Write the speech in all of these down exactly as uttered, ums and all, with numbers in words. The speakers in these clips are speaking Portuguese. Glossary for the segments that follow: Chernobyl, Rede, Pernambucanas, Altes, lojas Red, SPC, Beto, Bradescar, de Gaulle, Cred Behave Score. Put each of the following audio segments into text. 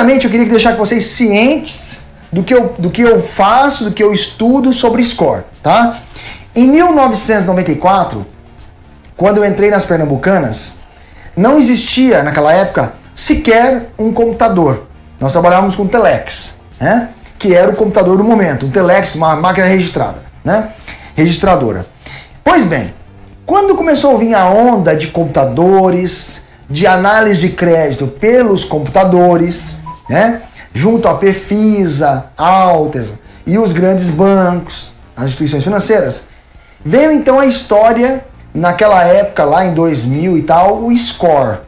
Primeiramente, eu queria deixar que vocês cientes do que eu, do que eu faço, do que eu estudo sobre score, tá? Em mil novecentos e noventa e quatro, quando eu entrei nas Pernambucanas, não existia, naquela época, sequer um computador. Nós trabalhávamos com telex, né? Que era o computador do momento, um telex, uma máquina registrada, né? Registradora. Pois bem, quando começou a vir a onda de computadores, de análise de crédito pelos computadores, né? Junto à P FISA, Altes e os grandes bancos, as instituições financeiras, veio então a história, naquela época, lá em dois mil e tal, o score.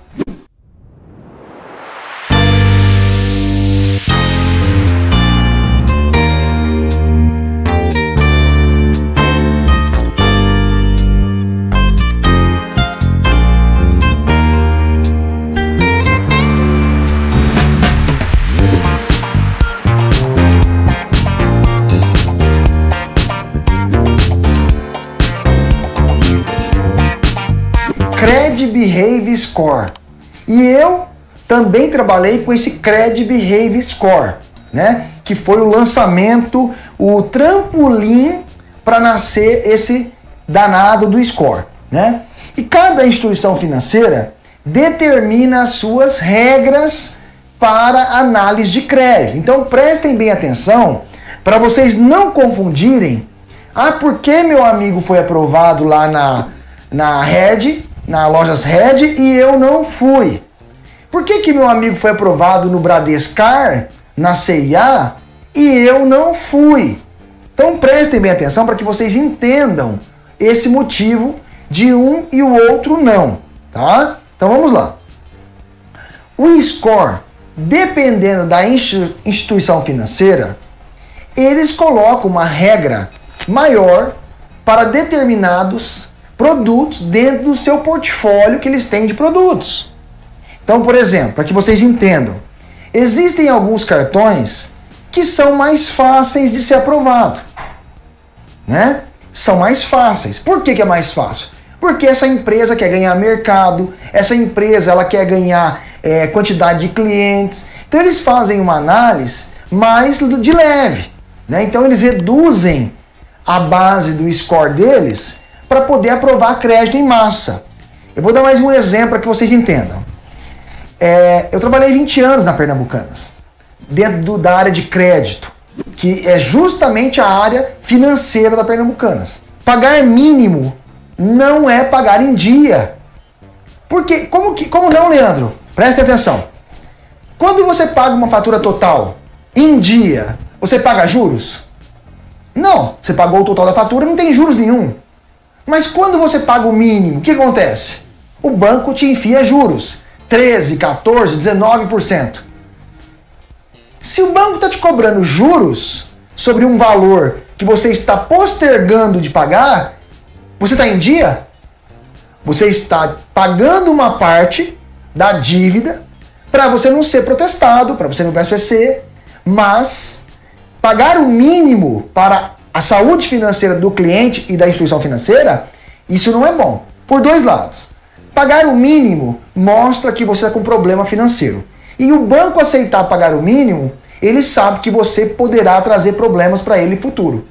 Cred Behave Score. E eu também trabalhei com esse Cred Behave Score, né? Que foi o lançamento, o trampolim para nascer esse danado do score, né? E cada instituição financeira determina as suas regras para análise de crédito. Então prestem bem atenção para vocês não confundirem. Ah, porque meu amigo foi aprovado lá na, na Rede, na lojas Red, e eu não fui. Por que que meu amigo foi aprovado no Bradescar, na C e A, e eu não fui? Então prestem bem atenção para que vocês entendam esse motivo de um e o outro não, tá? Então vamos lá. O score, dependendo da instituição financeira, eles colocam uma regra maior para determinados produtos dentro do seu portfólio que eles têm de produtos. Então, por exemplo, para que vocês entendam, existem alguns cartões que são mais fáceis de ser aprovado, né? São mais fáceis. Por que que é mais fácil? Porque essa empresa quer ganhar mercado, essa empresa ela quer ganhar é, quantidade de clientes. Então eles fazem uma análise mais de leve, né? Então eles reduzem a base do score deles para poder aprovar crédito em massa. Eu vou dar mais um exemplo para que vocês entendam. É, eu trabalhei vinte anos na Pernambucanas, dentro do, da área de crédito, que é justamente a área financeira da Pernambucanas. Pagar mínimo não é pagar em dia. Porque, como, que, como não, Leandro? Presta atenção. Quando você paga uma fatura total em dia, você paga juros? Não, você pagou o total da fatura, não tem juros nenhum. Mas quando você paga o mínimo, o que acontece? O banco te enfia juros, treze, quatorze, dezenove por cento. Se o banco está te cobrando juros sobre um valor que você está postergando de pagar, você está em dia? Você está pagando uma parte da dívida para você não ser protestado, para você não ir para o S P C, mas pagar o mínimo para a saúde financeira do cliente e da instituição financeira, isso não é bom. Por dois lados. Pagar o mínimo mostra que você está com problema financeiro. E o banco aceitar pagar o mínimo, ele sabe que você poderá trazer problemas para ele no futuro.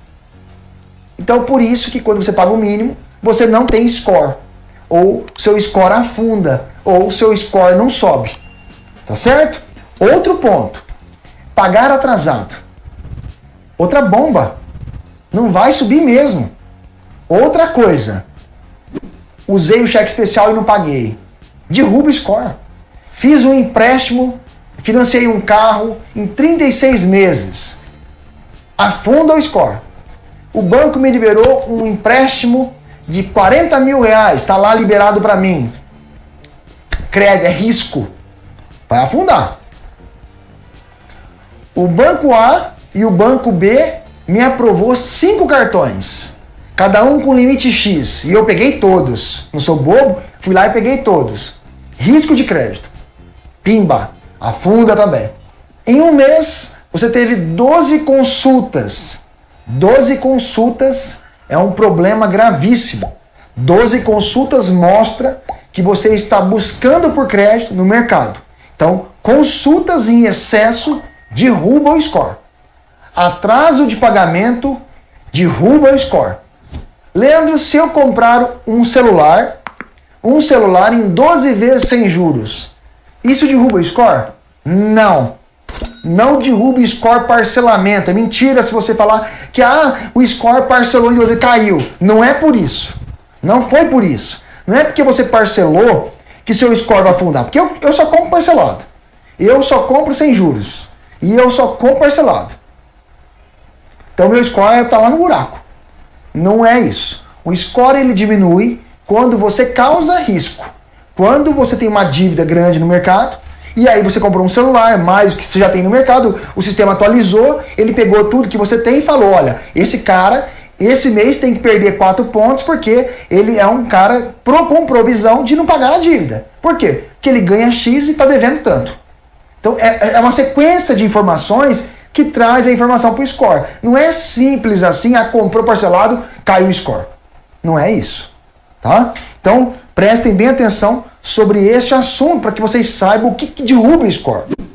Então, por isso que quando você paga o mínimo, você não tem score. Ou seu score afunda. Ou seu score não sobe. Tá certo? Outro ponto. Pagar atrasado. Outra bomba. Não vai subir mesmo. Outra coisa. Usei o cheque especial e não paguei. Derruba o score. Fiz um empréstimo, financei um carro em trinta e seis meses. Afunda o score. O banco me liberou um empréstimo de quarenta mil reais. Está lá liberado para mim. Crédito é risco. Vai afundar. O banco A e o banco B me aprovou cinco cartões, cada um com limite X, e eu peguei todos. Não sou bobo, fui lá e peguei todos. Risco de crédito. Pimba, afunda também. Em um mês, você teve doze consultas. doze consultas é um problema gravíssimo. doze consultas mostra que você está buscando por crédito no mercado. Então, Consultas em excesso derrubam o score. Atraso de pagamento derruba o score. Leandro, se eu comprar um celular, um celular em doze vezes sem juros, isso derruba o score? Não. Não derruba o score parcelamento. É mentira se você falar que ah, o score parcelou em doze caiu. Não é por isso. Não foi por isso. Não é porque você parcelou que seu score vai afundar. Porque eu, eu só compro parcelado. Eu só compro sem juros. E eu só compro parcelado. Então meu score está lá no buraco. Não é isso. O score ele diminui quando você causa risco. Quando você tem uma dívida grande no mercado, e aí você comprou um celular, mais o que você já tem no mercado, o sistema atualizou, ele pegou tudo que você tem e falou, olha, esse cara, esse mês tem que perder quatro pontos porque ele é um cara pro, com provisão de não pagar a dívida. Por quê? Porque ele ganha X e está devendo tanto. Então é, é uma sequência de informações que traz a informação para o score. Não é simples assim, ah, comprou parcelado, caiu o score. Não é isso. Tá? Então prestem bem atenção sobre este assunto para que vocês saibam o que, que derruba o score.